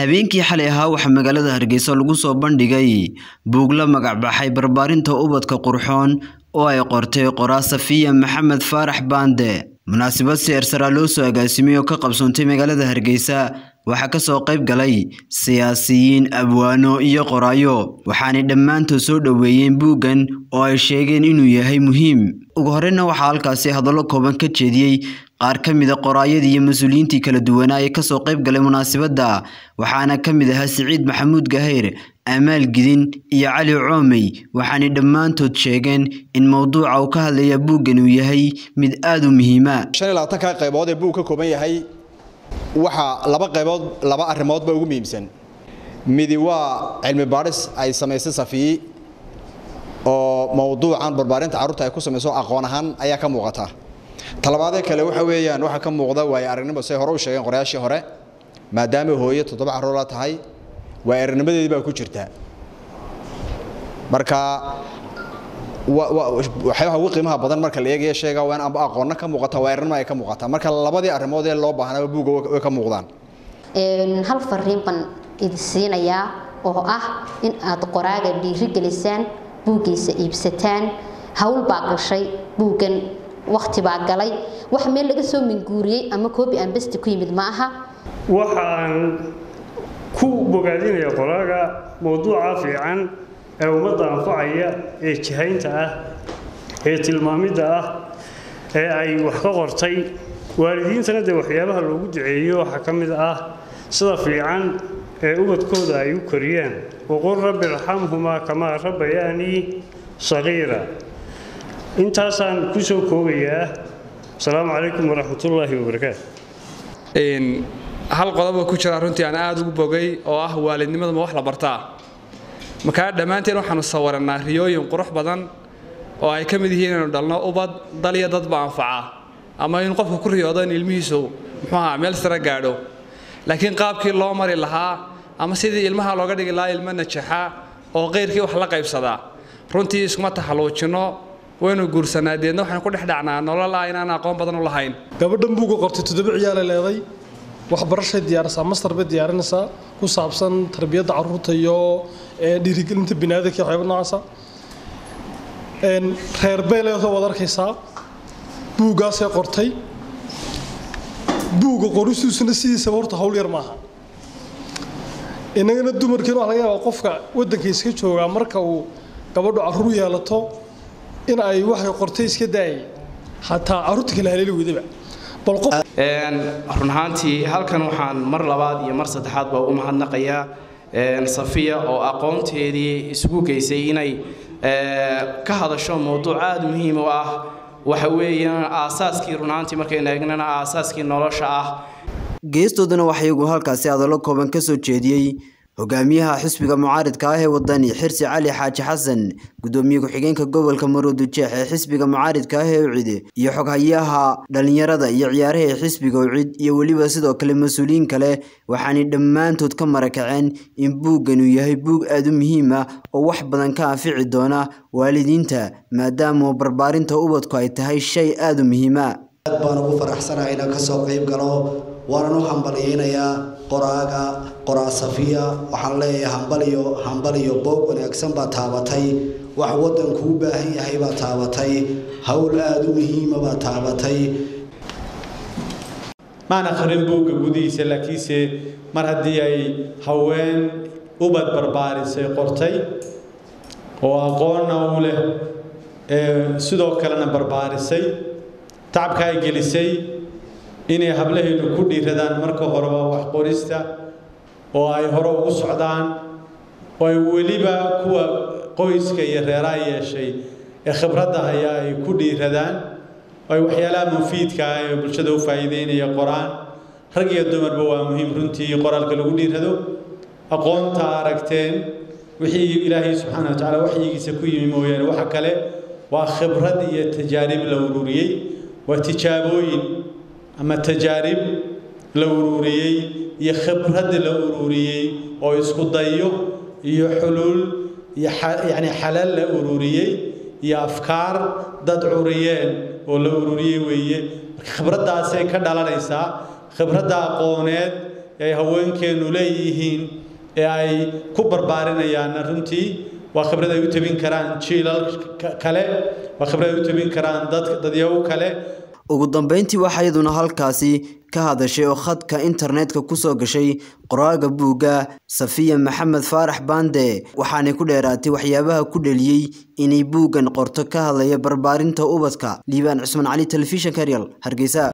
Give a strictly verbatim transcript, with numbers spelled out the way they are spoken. habeenkii xalay wax magaalada Hargeysa lagu soo bandhigay buug la magac baxay barbaarinta ubadka qurxoon oo ay qortay qoraa Safiya Maxamed Faarax Bande munaasabad siyaasadeed loo soo agaasimiyo ka qabsoontay magaalada Hargeysa waxa ka soo qayb galay siyaasiyiin abwaano iyo qoraayo waxaana dhammaantood soo dhaweeyeen buugan oo ay sheegeen inuu yahay muhiim ugu horeyna waxa halkaasii hadallo kooban ka jeediyay qaar kamid ah qoraayadii iyo mas'uuliyiintii kala duwanaa ee ka soo qayb galay munaasabada waxaana kamid ah Siciid Maxamuud Gaheer Amal Gidin iyo Cali Coomey waxaana dhammaantood sheegeen in mawduuca uu ka hadlaya buugan uu yahay mid aad u muhiim ah shan iyo labaatan ka qaybood ee buug ka kooban yahay waxa laba qaybood laba arrimood ba ugu muhiimsan mid waa cilmi baaris ay sameysay Safiya oo mawduucan barbaarinta carruurta ay ku sameeyso aqoon ahaan ayaa ka muuqata talabaade kale waxa weeyaan waxa ka muuqda way aragnimo say hore u sheegeen qorayaashii hore maadaama hooyo toddoba carruur la tahay way aragnimadeedii baa ku jirta marka waxa waxa ugu qiimaha badan marka la eegayo sheega waan amba aqoonna ka muuqata way aragnimo ay ka muuqata marka labadii arrimood ee loo baahnaa buuga way ka muuqdaan een hal fariin ban idin siinaya oo ah in aad qoraaga dhiirigelisaan buugiisa iibsataan hawl baa gashay buugan waqti baa galay wax meel laga soo minguuriyay ama koobi aan basti ku yimid ma aha waxaan ku bogaadinayaa qoraaga mawduuca fiican ee ummadda anfacaya ee jihaynta ah ee tilmaamida ah ee ay wax ka qortay waalidiintana de waxyaabaha loogu duceeyo waxa ka mid ah sida fiican ubadkooda ay u koriyaan وقل رب ارحمهما كما ربياني صغيرا انتاسان كسو كوغيا السلام عليكم ورحمه الله وبركاته ان هل قodobba ku jira runtii aan aad ugu bogay oo ah waalidnimada ma wax la bartaa marka dhamaanteen waxaan sawarnaa riyooyin qurux badan oo ay kamid yihiin inaan dhalno ubad daliya dad baanfaca ama in qofku ku riyoodo in ilmihiisa maxaa meel sare gaadho laakiin qaabkii loo mari lahaa ama sidii ilmaha looga dhigay la ilma najaxa oo qeyrkii wax la qaybsada runtii isma taxaloojino waynu guursanaadeen waxaan ku dhaxdhacnaa nolol la inaan aqoon badan u lahayn gabadhan buugu qortay todoba ciyaar leeday wax barasho diyaarsan master ba diyaarinaysa ku saabsan tarbiyada carruurta iyo dhiirigelinta binaadka xeebnaasa een reer beeleedo wadarkaysa buugaas ay qortay buugu qorisuusna sidiisa horta hawl yar maaha inagana dumarkii wax laga yaabo qofka wadankiisa ka jooga marka uu gabadho carruur yeelato in ay wax qortay iska daay hataa carruurta kale haleeli wadiba bal qof een run ahaantii halkan waxaan mar labaad iyo mar saddexaad baa u mahadnaqayaa een Safiya oo aqoonteedii isugu geysay inay ka hadasho mowduuc aad muhiim u ah waxa weeyaan aasaaskii run ahaantii markay naagnana aasaaskii nolosha ah geestoodana waxa igu halkaas hadallo kooban ka soo jeediyay hogaamiyaha xisbiga mucaaridka ah ee wadani Xirsi Cali Xaaji Xasan gudoomiye ku-xigeenka gobolka Maroodijeex ee xisbiga mucaaridka ah ee ucide iyo xoghayaha dhalinyarada iyo ciyaaraha xisbiga ucid iyo waliba sidoo kale mas'uuliyiin kale waxaana dhammaantood ka marakaceen in buugan uu yahay buug aad u muhiim ah oo wax badan ka anfici doona waalidiinta maadaama barbaarinta ubadku ay tahay shay aad u muhiim ah baan ugu faraxsanahay inaan ka soo qayb galo وأنا همبلينا قراءة قراءة صفية وحلي همبليو همبليو بوك ونكسم بتعبتي وحوطن كوبا هي هي بتعبتي هول أدمه ما بتعبتي ما نخرب بوك جودي سلكيسة مرهدي أي هوان أبد بربارس قرتي وأقارن أوله سدوك لنا بربارسي تعب كاي جلسي inay hablaheedu ku dhiiradaan marka hore wax qorista oo ay hore u socdaan way waliba kuwa qoyska iyo reeraha yeeshay ee khibradda ayaa ay ku dhiiradaan way waxyaalaha mufiidka ah bulshada u faa'iideynaya quraan rag iyo dumarba waa muhiim runtii qoraalka lagu dhiirado aqoonta aragteen wixii Ilaahay subxaanahu wa ta'ala waxigiisa ku yimi mooyaan waxa kale waa khibrad iyo tajaarib la ururiyay waa tijaabooyin أما تجارب لورورية يخبرد لورورية أو يسقطيه يحلول يعني حلال لورورية يأفكار ضد عوريان أو لورورية ويا خبرد عساك دلاليسا خبرد قونات أي هؤلاء نوليهين أي كبر بارين يا نرنتي وخبر ده يتبين كران تشيلال كله وخبر ده يتبين كران دت دديو كله. وقدام بينتي واحد دون هالكاسي كهذا شيء أخذ كإنترنت كقصة شيء قراءة بوجا صفية محمد فارح باندي وحنا كل راتي وحيابها كل اللي إني بوجن قرط كهذا يبربارين توبتك ليبان عثمان علي تلفزيون كاريال هرجيسا.